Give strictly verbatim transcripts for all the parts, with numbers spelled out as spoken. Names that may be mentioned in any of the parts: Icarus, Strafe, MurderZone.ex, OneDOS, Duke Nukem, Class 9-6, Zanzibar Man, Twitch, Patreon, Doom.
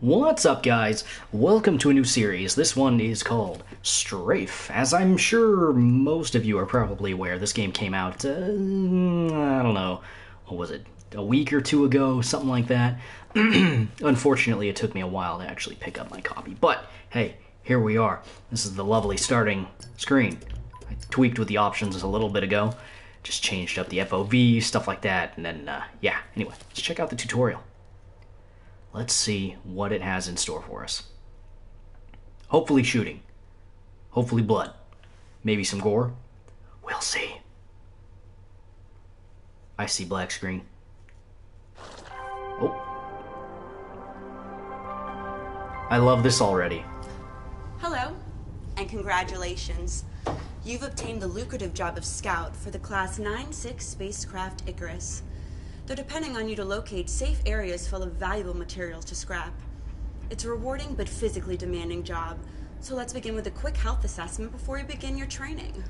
What's up, guys? Welcome to a new series. This one is called Strafe. As I'm sure most of you are probably aware, this game came out, uh, I don't know, what was it, a week or two ago, something like that. Unfortunately, it took me a while to actually pick up my copy, but hey, here we are. This is the lovely starting screen. I tweaked with the options a little bit ago, just changed up the F O V, stuff like that, and then, uh, yeah, anyway, let's check out the tutorial. Let's see what it has in store for us. Hopefully shooting. Hopefully blood. Maybe some gore. We'll see. I see black screen. Oh. I love this already. Hello, and congratulations. You've obtained the lucrative job of scout for the Class nine six spacecraft Icarus. They're depending on you to locate safe areas full of valuable materials to scrap. It's a rewarding but physically demanding job, so let's begin with a quick health assessment before you begin your training.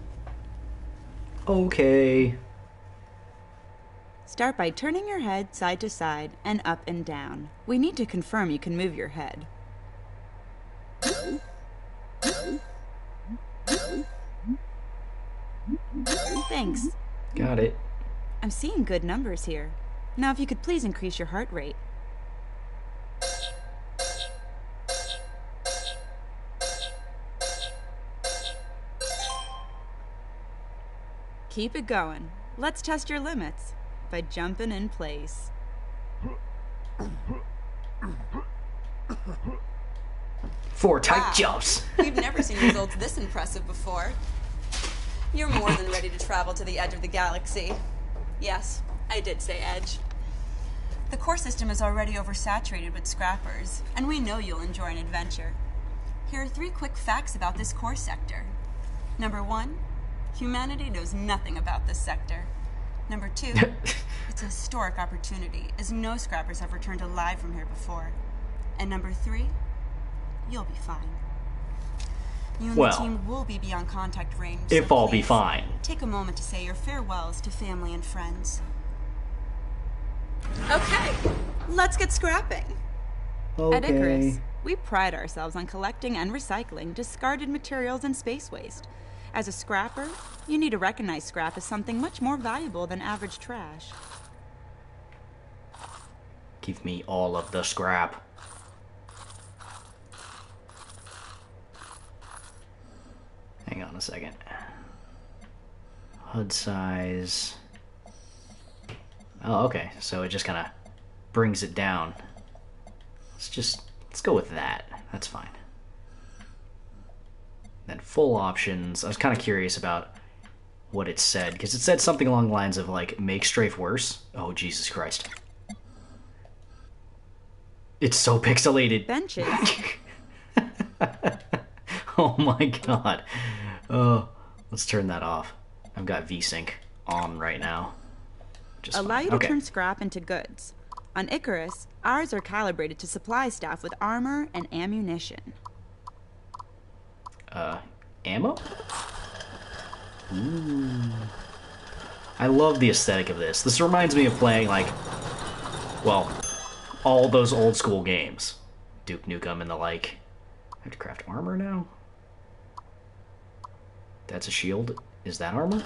Okay. Start by turning your head side to side and up and down. We need to confirm you can move your head. Thanks. Got it. I'm seeing good numbers here. Now, if you could please increase your heart rate. Keep it going. Let's test your limits by jumping in place. Four tight wow. jumps. We've never seen results this impressive before. You're more than ready to travel to the edge of the galaxy. Yes, I did say edge. The core system is already oversaturated with scrappers, and we know you'll enjoy an adventure. Here are three quick facts about this core sector. Number one, humanity knows nothing about this sector. Number two, it's a historic opportunity, as no scrappers have returned alive from here before. And number three, you'll be fine. You and well, the team will be beyond contact range. So if I'll be fine. Take a moment to say your farewells to family and friends. Okay, let's get scrapping. Okay. At Icarus, we pride ourselves on collecting and recycling discarded materials and space waste. As a scrapper, you need to recognize scrap as something much more valuable than average trash. Give me all of the scrap. Hang on a second. H U D size. Oh, okay. So it just kind of brings it down. Let's just, let's go with that. That's fine. Then full options. I was kind of curious about what it said, because it said something along the lines of, like, make Strafe worse. Oh, Jesus Christ. It's so pixelated. Benches. Oh my god. Oh, let's turn that off. I've got V sync on right now. Just Allow fine. you to okay. turn scrap into goods. On Icarus, ours are calibrated to supply staff with armor and ammunition. Uh, ammo? Ooh. I love the aesthetic of this. This reminds me of playing, like, well, all those old school games. Duke Nukem and the like. I have to craft armor now? That's a shield. Is that armor?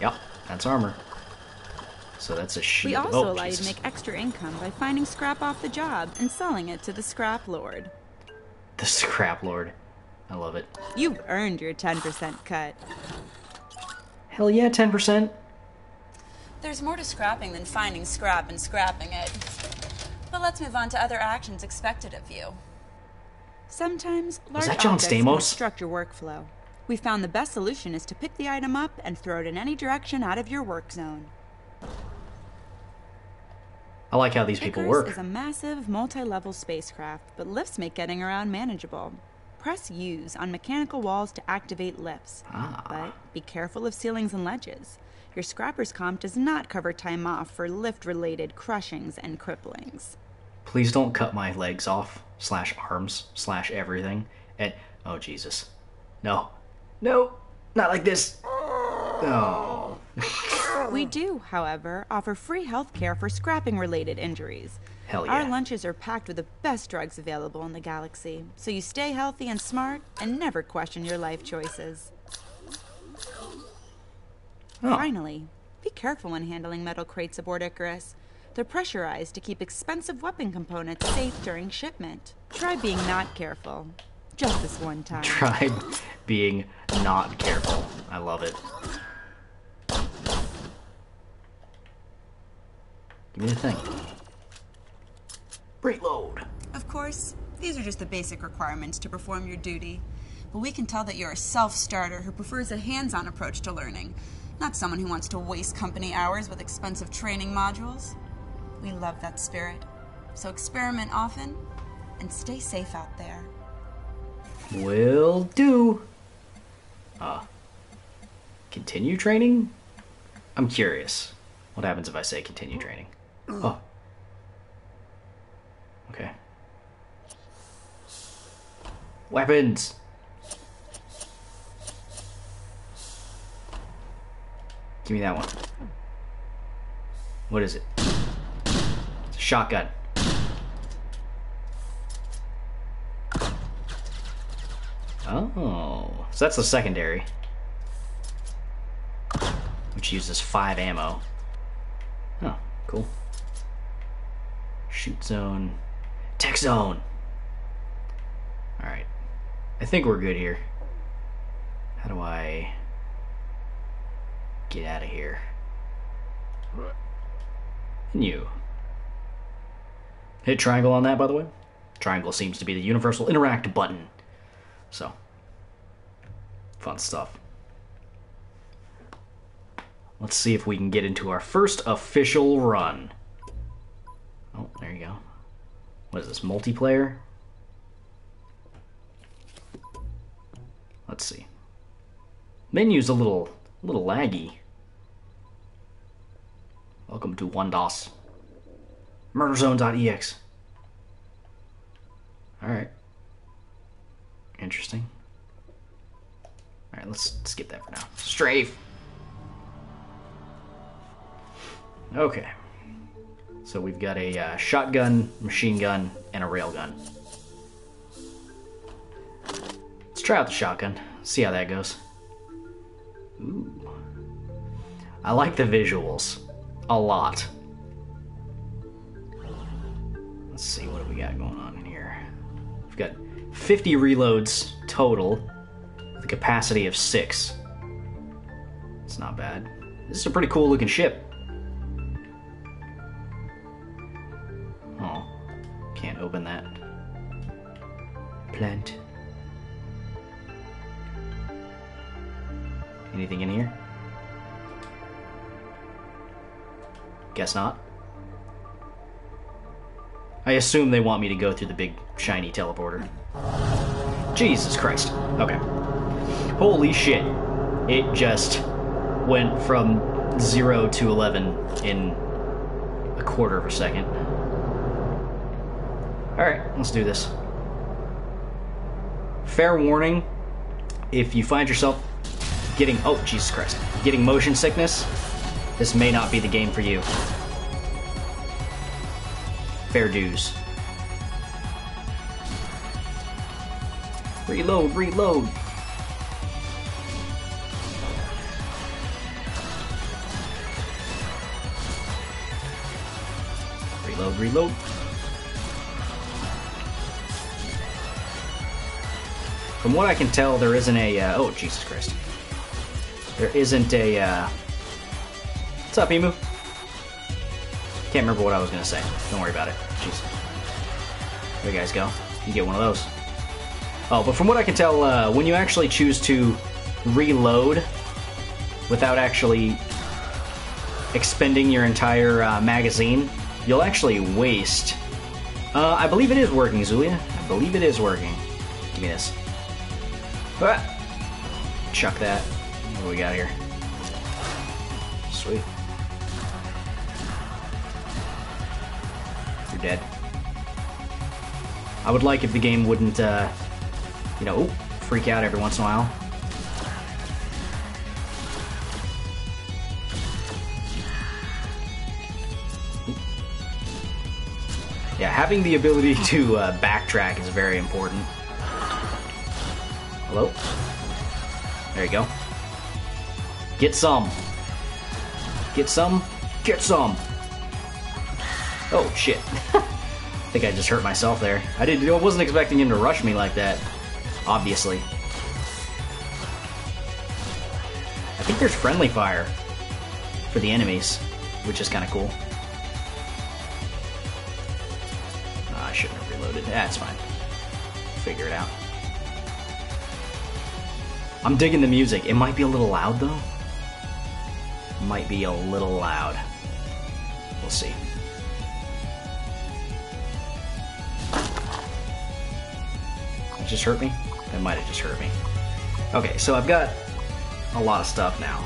Yep, that's armor. So that's a shield. We also oh, allow Jesus. you to make extra income by finding scrap off the job and selling it to the scrap lord. The scrap lord. I love it. You've earned your ten percent cut. Hell yeah, ten percent. There's more to scrapping than finding scrap and scrapping it. But let's move on to other actions expected of you. Sometimes large objects can obstruct your workflow. We found the best solution is to pick the item up and throw it in any direction out of your work zone. I like how these people work. Icarus is a massive, multi-level spacecraft, but lifts make getting around manageable. Press U's on mechanical walls to activate lifts, ah. but be careful of ceilings and ledges. Your scrapper's comp does not cover time off for lift-related crushings and cripplings. Please don't cut my legs off, slash arms, slash everything, and... Oh, Jesus. No. No! Not like this! Oh. We do, however, offer free health care for scrapping-related injuries. Hell yeah. Our lunches are packed with the best drugs available in the galaxy, so you stay healthy and smart and never question your life choices. Oh. Finally, be careful when handling metal crates aboard Icarus. They're pressurized to keep expensive weapon components safe during shipment. Try being not careful. Just this one time. Try being not careful. I love it. Give me the thing. Reload. Of course, these are just the basic requirements to perform your duty. But we can tell that you're a self-starter who prefers a hands-on approach to learning, not someone who wants to waste company hours with expensive training modules. We love that spirit. So experiment often and stay safe out there. Will do. Uh, continue training? I'm curious. What happens if I say continue training? Oh. Okay. Weapons! Give me that one. What is it? It's a shotgun. Oh. So that's the secondary. Which uses five ammo. Oh, cool. Shoot zone. Tech zone! Alright. I think we're good here. How do I get out of here? New. Hit triangle on that, by the way. Triangle seems to be the universal interact button. So, fun stuff. Let's see if we can get into our first official run. Oh, there you go. What is this, multiplayer? Let's see. Menu's a little, a little laggy. Welcome to OneDOS. MurderZone.ex. Alright. Interesting. Alright, let's skip that for now. Strafe! Okay. So we've got a uh, shotgun, machine gun, and a railgun. Let's try out the shotgun. See how that goes. Ooh. I like the visuals. A lot. Let's see, what do we got going on in here? We've got fifty reloads total, with a capacity of six. It's not bad. This is a pretty cool looking ship. Can't open that. Plant. Anything in here? Guess not. I assume they want me to go through the big shiny teleporter. Jesus Christ. Okay. Holy shit. It just went from zero to eleven in a quarter of a second. Alright, let's do this. Fair warning, if you find yourself getting, oh, Jesus Christ, getting motion sickness, this may not be the game for you. Fair dues. Reload, reload. Reload, reload. From what I can tell, there isn't a, uh, oh, Jesus Christ. There isn't a, uh, what's up, Emu? Can't remember what I was going to say. Don't worry about it. Jeez. There you guys go. You get one of those. Oh, but from what I can tell, uh, when you actually choose to reload without actually expending your entire uh, magazine, you'll actually waste. Uh, I believe it is working, Zulia. I believe it is working. Give me this. Ah. Chuck that. What do we got here? Sweet. You're dead. I would like if the game wouldn't, uh, you know, freak out every once in a while. Yeah, having the ability to uh, backtrack is very important. Hello? There you go. Get some. Get some. Get some. Oh, shit. I think I just hurt myself there. I didn't. I wasn't expecting him to rush me like that, obviously. I think there's friendly fire for the enemies, which is kind of cool. Oh, I shouldn't have reloaded. That's fine. Figure it out. I'm digging the music. It might be a little loud, though. Might be a little loud. We'll see. Just hurt me? That might have just hurt me. Okay, so I've got a lot of stuff now.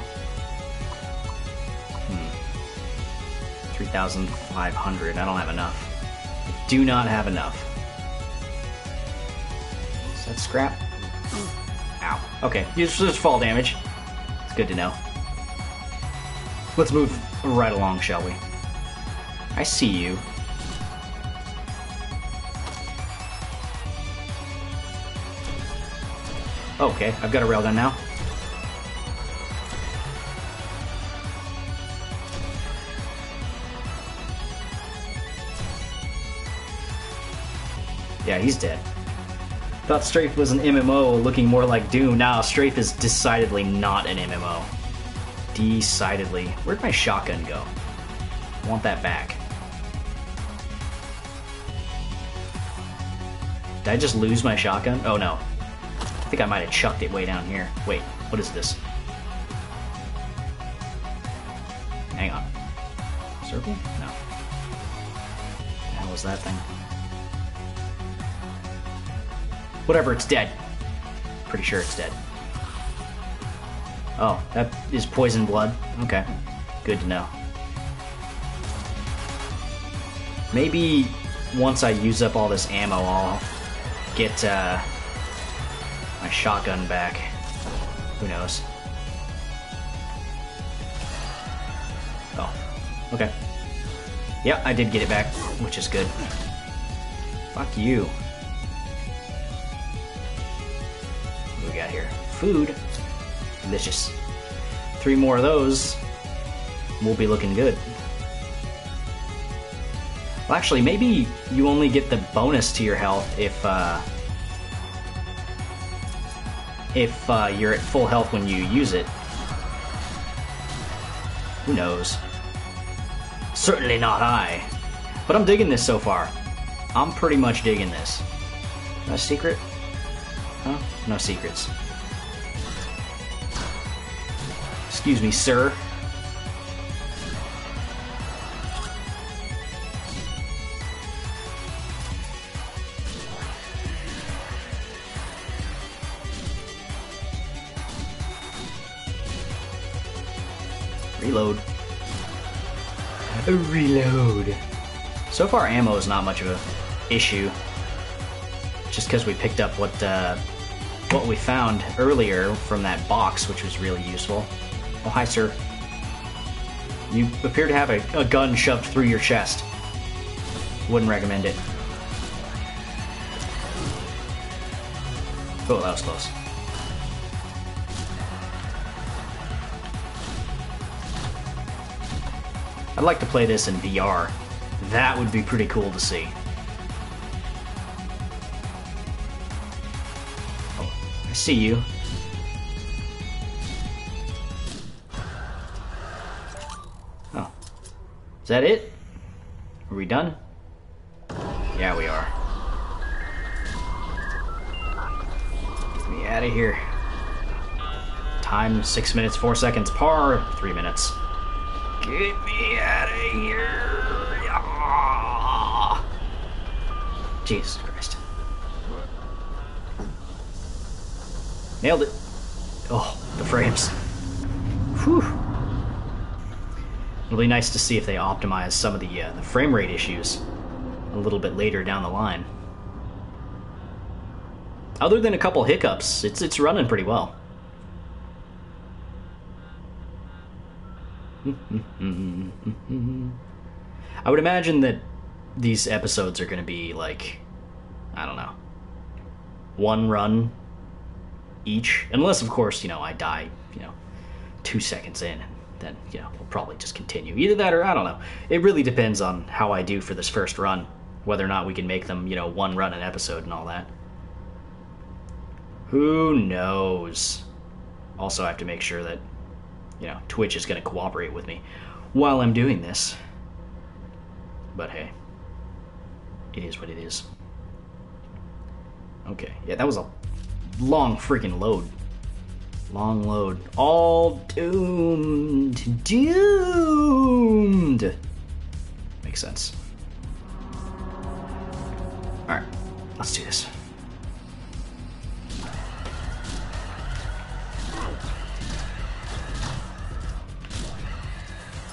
Hmm. three thousand five hundred. I don't have enough. I do not have enough. Is that scrap? Ow. Okay, it's just fall damage. It's good to know. Let's move right along, shall we? I see you. Okay, I've got a railgun now. Yeah, he's dead. Thought Strafe was an M M O looking more like Doom. Now, Strafe is decidedly not an M M O. Decidedly. Where'd my shotgun go? I want that back. Did I just lose my shotgun? Oh no. I think I might have chucked it way down here. Wait, what is this? Hang on. Circle? No. What the hell was that thing? Whatever, it's dead. Pretty sure it's dead. Oh, that is poison blood. Okay. Good to know. Maybe once I use up all this ammo, I'll get, uh... my shotgun back. Who knows? Oh. Okay. Yeah, I did get it back, which is good. Fuck you. What do we got here? Food. Delicious. Three more of those. We'll be looking good. Well, actually, maybe you only get the bonus to your health if, uh... if uh, you're at full health when you use it. Who knows? Certainly not I. But I'm digging this so far. I'm pretty much digging this. No secret? Huh? No secrets. Excuse me, sir. Reload. Reload. So far, ammo is not much of an issue. Just because we picked up what uh, what we found earlier from that box, which was really useful. Oh, hi, sir. You appear to have a, a gun shoved through your chest. Wouldn't recommend it. Oh, that was close. I'd like to play this in V R. That would be pretty cool to see. Oh, I see you. Oh. Is that it? Are we done? Yeah, we are. Get me out of here. Time, six minutes, four seconds. Par, three minutes. Get me out of here! Ah. Jesus Christ. Nailed it. Oh, the frames. Whew. It'll be nice to see if they optimize some of the, uh, the frame rate issues a little bit later down the line. Other than a couple hiccups, it's, it's running pretty well. I would imagine that these episodes are going to be like, I don't know, one run each. Unless, of course, you know, I die, you know, two seconds in. Then, you know, we'll probably just continue. Either that or I don't know. It really depends on how I do for this first run, whether or not we can make them, you know, one run an episode and all that. Who knows? Also, I have to make sure that, you know, Twitch is going to cooperate with me while I'm doing this. But hey, it is what it is. Okay. Yeah, that was a long freaking load. Long load. All doomed. Doomed. Makes sense. Alright, let's do this.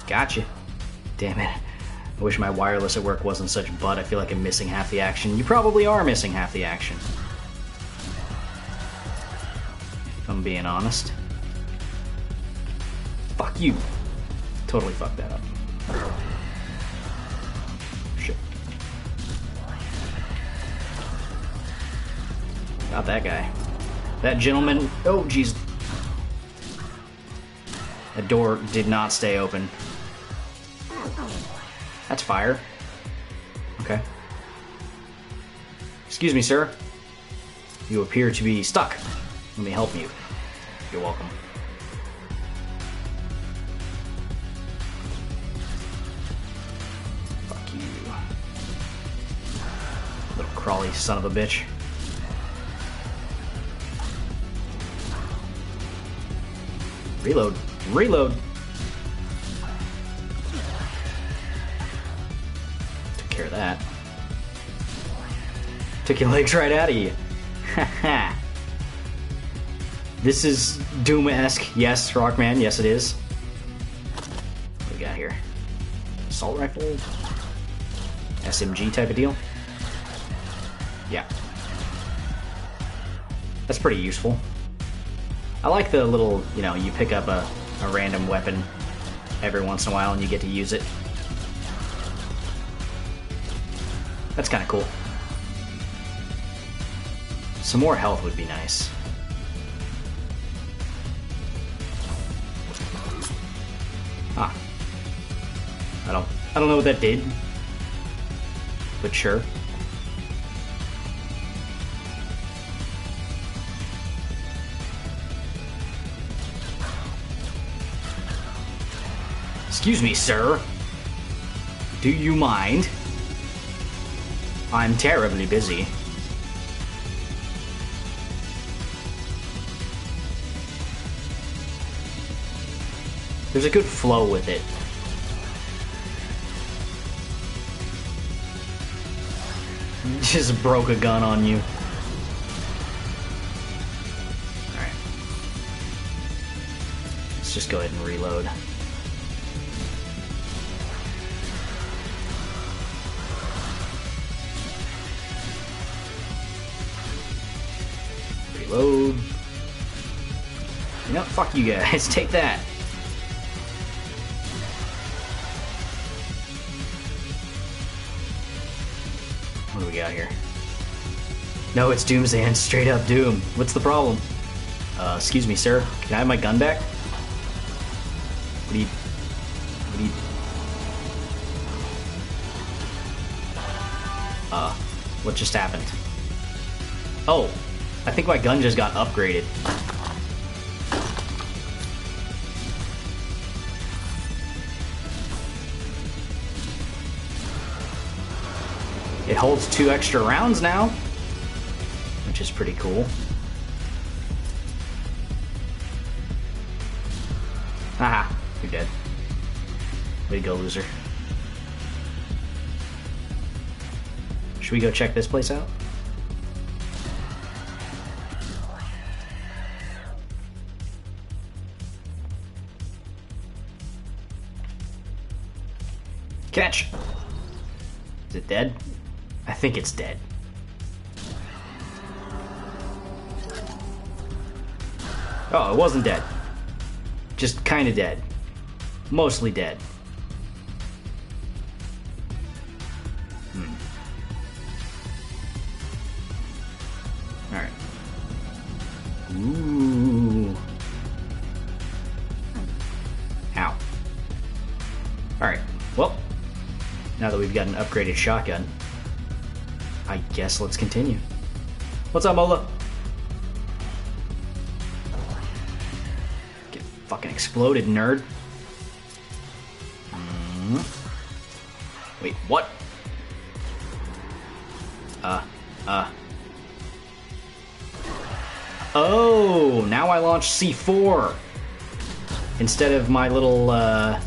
Gotcha. Damn it. I wish my wireless at work wasn't such butt. I feel like I'm missing half the action. You probably are missing half the action, if I'm being honest. Fuck you. Totally fucked that up. Shit. Not that guy. That gentleman. Oh, jeez. The door did not stay open. That's fire. Okay. Excuse me, sir. You appear to be stuck. Let me help you. You're welcome. Fuck you. Little crawly son of a bitch. Reload. Reload. Care of that. Took your legs right out of you. Haha. This is Doom-esque. Yes, Rockman. Yes, it is. What do we got here? Assault rifle? S M G type of deal? Yeah. That's pretty useful. I like the little, you know, you pick up a, a random weapon every once in a while and you get to use it. That's kind of cool. Some more health would be nice. Ah. I don't I don't know what that did. But sure. Excuse me, sir. Do you mind? I'm terribly busy. There's a good flow with it. Just broke a gun on you. Alright. Let's just go ahead and reload. Load. You know, fuck you guys. Take that. What do we got here? No, it's Doom's hand. Straight up Doom. What's the problem? Uh, excuse me, sir. Can I have my gun back? What do you... What do you... Uh, what just happened? Oh. I think my gun just got upgraded. It holds two extra rounds now, which is pretty cool. Haha, you're dead. Way to go, loser. Should we go check this place out? Catch! Is it dead? I think it's dead. Oh, it wasn't dead. Just kinda dead. Mostly dead. Hmm. we've got an upgraded shotgun. I guess let's continue. What's up, Mola? Get fucking exploded, nerd. Wait, what? Uh, uh. Oh, now I launch C four instead of my little, uh,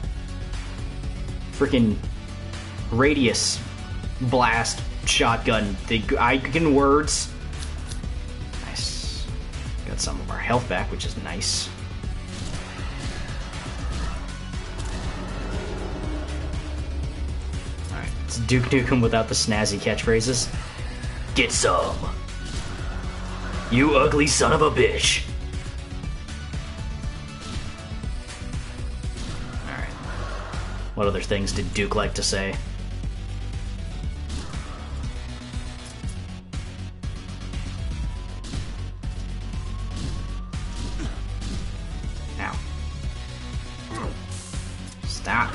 freaking radius blast shotgun. I can words. Nice. Got some of our health back, which is nice. Alright, it's Duke Nukem without the snazzy catchphrases. Get some! You ugly son of a bitch! Alright. What other things did Duke like to say? Ow. Stop.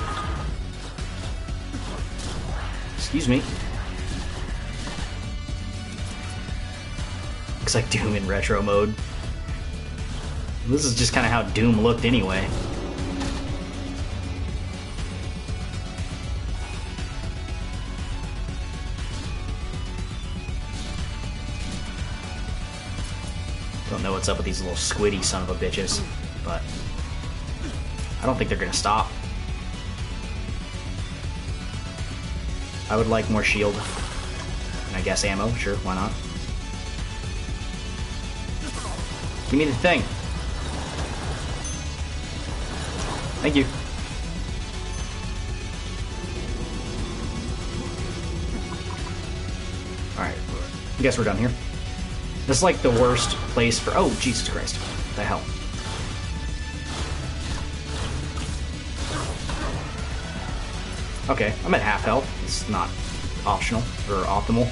Excuse me. Looks like Doom in retro mode. This is just kind of how Doom looked anyway. Don't know what's up with these little squiddy son of a bitches, but I don't think they're gonna stop. I would like more shield. And I guess ammo, sure, why not? Give me the thing. Thank you. Alright, I guess we're done here. This is like the worst place for... Oh, Jesus Christ. What the hell? Okay, I'm at half health. It's not optional or optimal.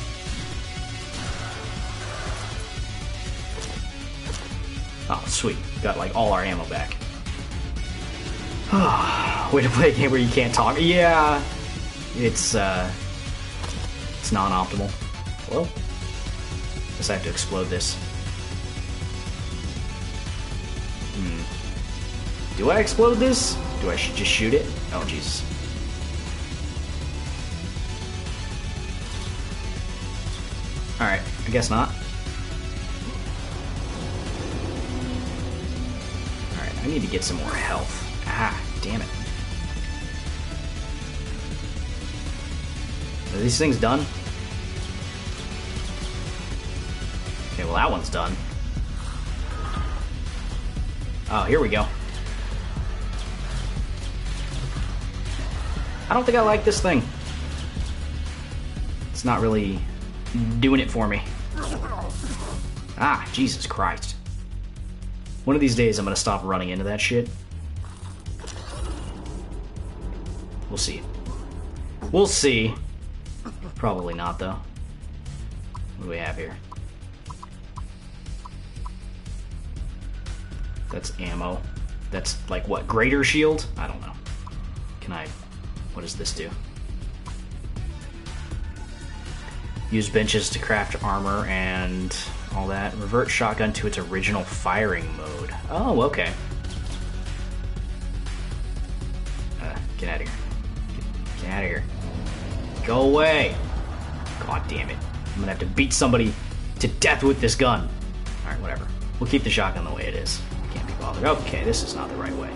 Oh, sweet. Got, like, all our ammo back. Way to play a game where you can't talk. Yeah. It's, uh... It's non-optimal. Hello? Guess I have to explode this. Hmm. Do I explode this? Do I sh just shoot it? Oh, jeez. Alright. I guess not. I need to get some more health. Ah, damn it. Are these things done? Okay, well that one's done. Oh, here we go. I don't think I like this thing. It's not really doing it for me. Ah, Jesus Christ. One of these days, I'm going to stop running into that shit. We'll see. We'll see. Probably not, though. What do we have here? That's ammo. That's, like, what? Greater shield? I don't know. Can I... What does this do? Use benches to craft armor and... all that. Revert shotgun to its original firing mode. Oh, okay. Uh, get out of here. Get, get out of here. Go away! God damn it. I'm gonna have to beat somebody to death with this gun. Alright, whatever. We'll keep the shotgun the way it is. I can't be bothered. Okay, this is not the right way.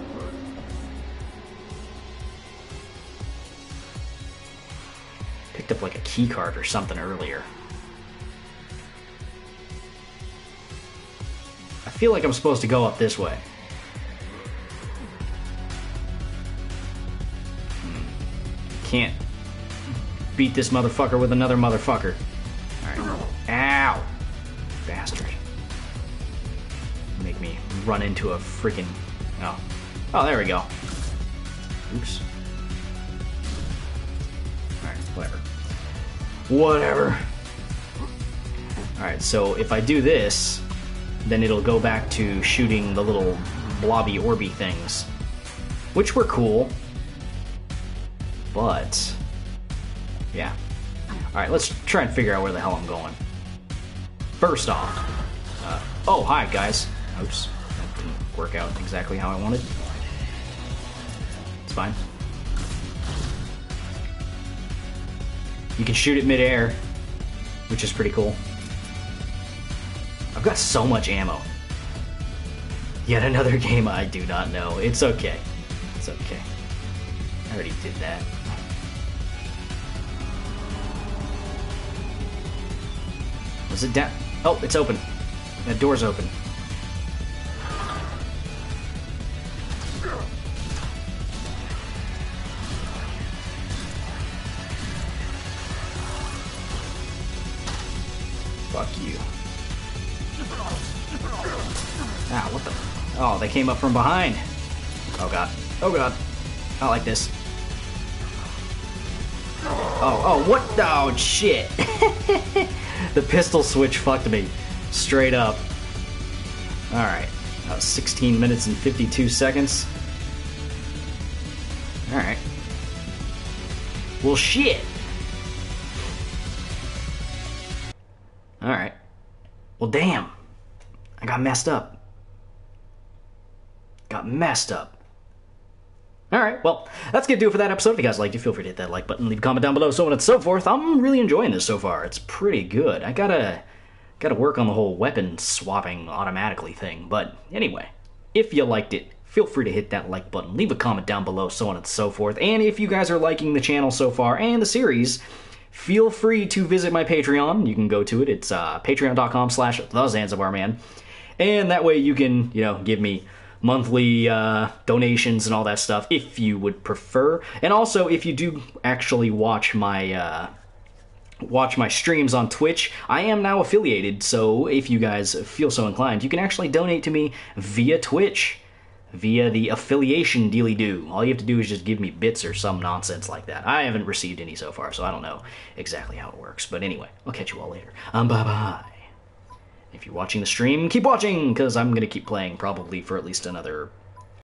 Picked up like a key card or something earlier. I feel like I'm supposed to go up this way. Can't beat this motherfucker with another motherfucker. Alright. Ow! Bastard. Make me run into a freaking... Oh. Oh, there we go. Oops. Alright, whatever. Whatever. Alright, so if I do this... then it'll go back to shooting the little blobby orby things, which were cool, but Yeah. Alright, let's try and figure out where the hell I'm going. First off. Uh, oh, hi, guys. Oops. That didn't work out exactly how I wanted. It's fine. You can shoot it midair, which is pretty cool. I've got so much ammo. Yet another game I do not know. It's okay. It's okay. I already did that. Was it down? Oh, it's open. That door's open. Fuck you. Ah, what the? Oh, they came up from behind. Oh god. Oh god. Not like this. Oh, oh, what? Oh, shit. The pistol switch fucked me. Straight up. Alright. That was sixteen minutes and fifty-two seconds. Alright. Well, shit. Alright. Well, damn. I got messed up. Got messed up. Alright, well, that's going to do it for that episode. If you guys liked it, feel free to hit that like button, leave a comment down below, so on and so forth. I'm really enjoying this so far. It's pretty good. I gotta, gotta work on the whole weapon swapping automatically thing. But anyway, if you liked it, feel free to hit that like button, leave a comment down below, so on and so forth. And if you guys are liking the channel so far and the series, feel free to visit my Patreon. You can go to it. It's uh, patreon.com slash the Zanzibar Man. And that way you can, you know, give me monthly uh, donations and all that stuff if you would prefer. And also, if you do actually watch my uh, watch my streams on Twitch, I am now affiliated, so if you guys feel so inclined, you can actually donate to me via Twitch, via the affiliation dealy-doo. All you have to do is just give me bits or some nonsense like that. I haven't received any so far, so I don't know exactly how it works. But anyway, I'll catch you all later. Um, bye-bye. If you're watching the stream, keep watching, because I'm going to keep playing probably for at least another